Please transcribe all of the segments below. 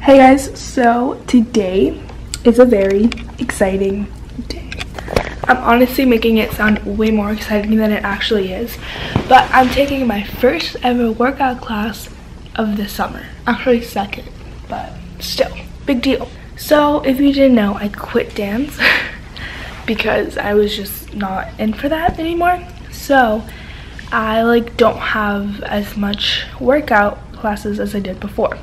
Hey guys, so today is a very exciting day. I'm honestly making it sound way more exciting than it actually is, but I'm taking my first ever workout class of the summer. Actually second, but still, big deal. So if you didn't know, I quit dance because I was just not in for that anymore. So I don't have as much workout classes as I did before,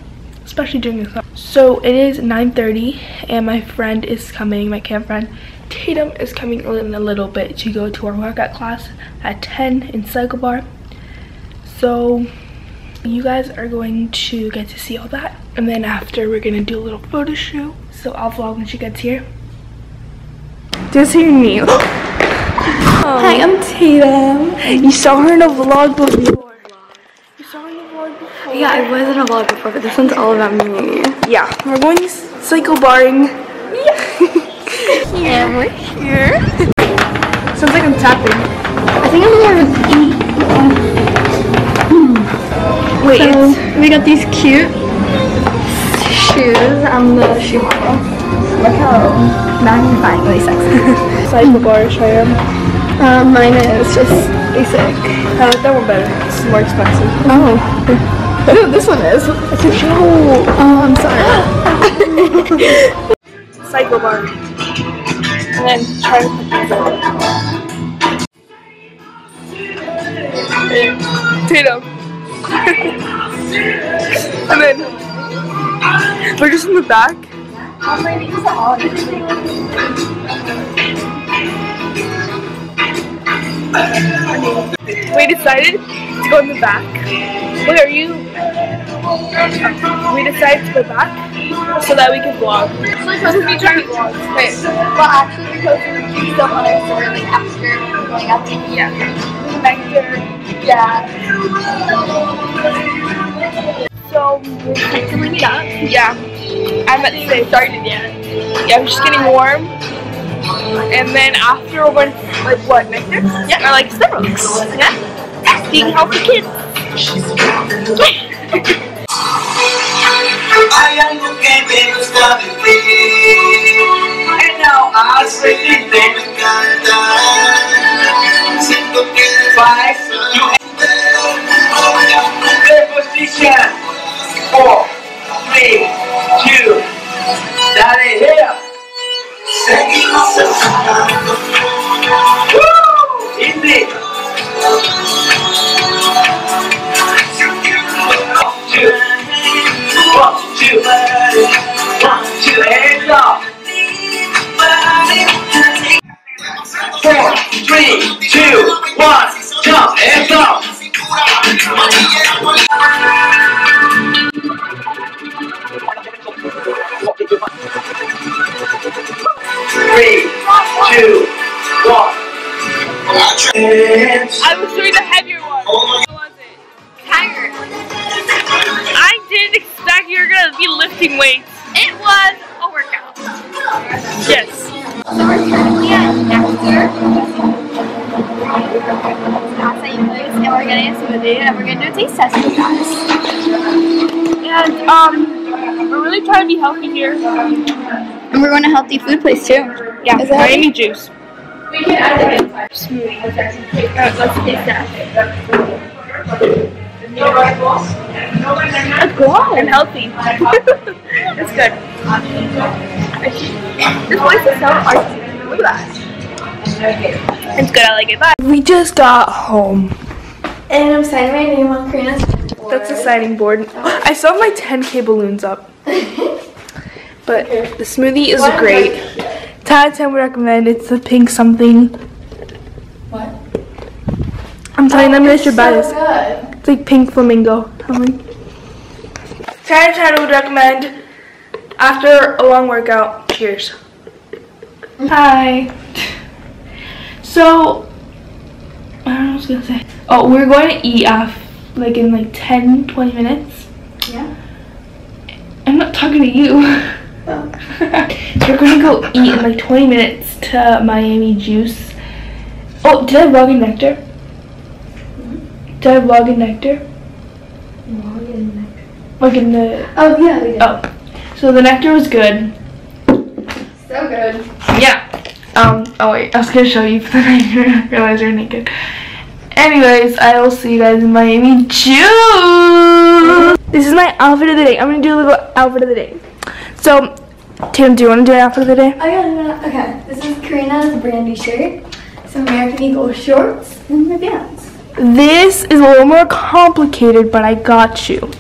especially during the summer. So it is 9:30 and my friend is coming, my camp friend Tatum is coming in a little bit to go to our workout class at 10 in Cycle Bar. So you guys are going to get to see all that. And then after we're gonna do a little photo shoot. So I'll vlog when she gets here. Just hear me. Oh. Hi, I'm Tatum. You saw her in a vlog before. Yeah, I was in a vlog before, but this one's all about me. Yeah, we're going cycle barring. Yeah. And we're here. Sounds like I'm tapping. I think I'm going to wait, so we got these cute shoes. I'm the shoe model. Look how magnifyingly sexy. Cycle bar, show them. Mine is just basic. I like that one better. It's more expensive. Oh. No, this one is. It's a show. Oh, I'm sorry. Cycle bar. And then try to put these over. Tatum. And then we're just in the back. We decided to go in the back. Where are you? We decided to go back so that we can vlog. We're supposed to be trying to vlog. Wait. Well, actually, we posted cute stuff on our story like after going up to here. Nectar. Yeah. So we're like that. Yeah. I meant to say started yet. Yeah, I'm just getting warm. And then after we're going to, what, Nectar? Yeah, or like Starbucks. Yeah? Being healthy kids. Four, three, two, that is it. Woo! Easy. One, two, and up. 4, 3, 2, 1, jump and up. I was doing the heavier one. How was it? Tired. I didn't expect you were going to be lifting weights. It was a workout. Yes. So we're currently at Nectar. That's how you place, and we're getting a smoothie, and we're going to do a taste test with you guys. And we're really trying to be healthy here. And we're going to a healthy food place too. Yeah, Miami Juice. We can add it in. Smoothie. Let's taste that. No rifles. That's good. And healthy. It's good. This place is so artsy. Look at that. It's good. I like it. Bye. We just got home. And I'm signing my name on Karina's board. That's a signing board. I saw my 10K balloons up. But the smoothie is great. 10 out of 10 would recommend. It's the pink something. What? I'm telling them that you're biased. Good. It's like pink flamingo. I'm like, 10 out of 10 would recommend. After a long workout, cheers. Hi. So I don't know what I was gonna say. Oh, we're going to eat like in 10-20 minutes. Yeah. I'm not talking to you. Oh. So we're gonna go eat in 20 minutes to Miami Juice. Oh, did I vlog in Nectar? Did I vlog in Nectar? Vlog in Nectar. Like in the. Oh yeah, we did. Oh. So the Nectar was good. So good. Yeah. Oh wait, I was gonna show you, but then I didn't realize you're naked. Anyways, I will see you guys in Miami Juice. This is my outfit of the day. I'm gonna do a little outfit of the day. So, Tatum, do you want to do an outfit of the day? Oh yeah, okay. This is Karina's Brandy shirt, some American Eagle shorts, and my pants. This is a little more complicated, but I got you.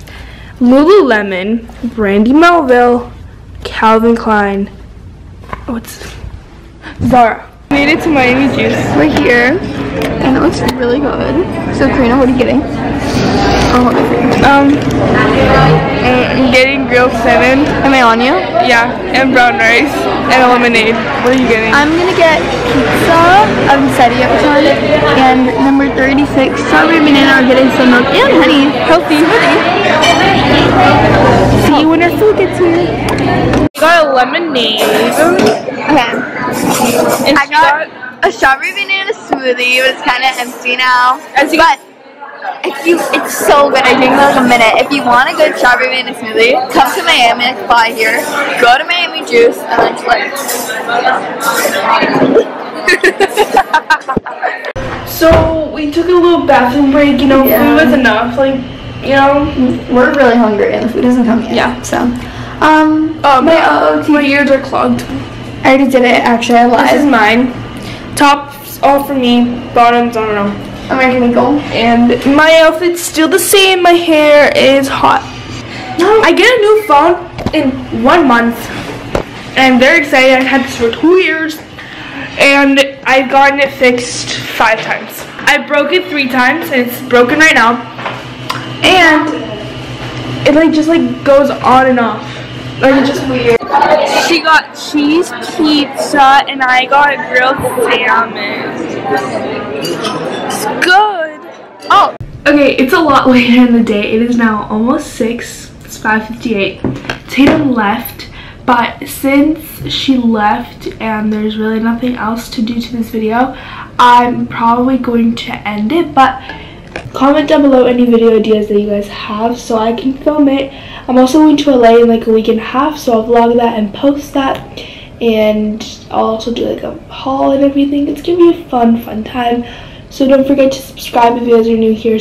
Lululemon, Brandy Melville, Calvin Klein. What's Zara? Made it to Miami Juice. We're here, and it looks really good. So, Karina, what are you getting? Oh, I'm getting grilled salmon. Am I on you? Yeah, and brown rice and a lemonade. What are you getting? I'm gonna get pizza. I've decided yet which one. And number 36, strawberry banana. We're getting some milk and honey. Healthy honey. See you when our food gets here. Got a lemonade. Okay. And I got a strawberry banana smoothie. It was kind of empty now, but it's so good. I drink like a minute. If you want a good strawberry banana smoothie, come to Miami. Buy here. Go to Miami Juice and then collect. So we took a little bathroom break. You know, food was enough. Like, you know, we're really hungry and the food hasn't come yet. Yeah. So, my ears are clogged. I already did it, actually, I lied. This is mine. Tops, all for me. Bottoms, I don't know. American Eagle. And my outfit's still the same. My hair is hot. No. I get a new phone in 1 month. And I'm very excited. I've had this for 2 years. And I've gotten it fixed 5 times. I broke it 3 times, and it's broken right now. And it just goes on and off. Like, it's just weird. She got cheese pizza and I got grilled salmon. It's good. Oh. Okay, it's a lot later in the day. It is now almost 6. It's 5:58. Tatum left, but since she left and there's really nothing else to do to this video, I'm probably going to end it, but comment down below any video ideas that you guys have so I can film it. I'm also going to LA in like a week and a half, so I'll vlog that and post that, and I'll also do like a haul and everything. It's gonna be a fun time, so don't forget to subscribe if you guys are new here,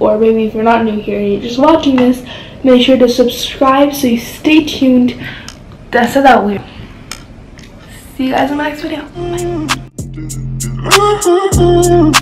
or maybe if you're not new here and you're just watching this, make sure to subscribe so you stay tuned. That said that weird. See you guys in my next video. Bye.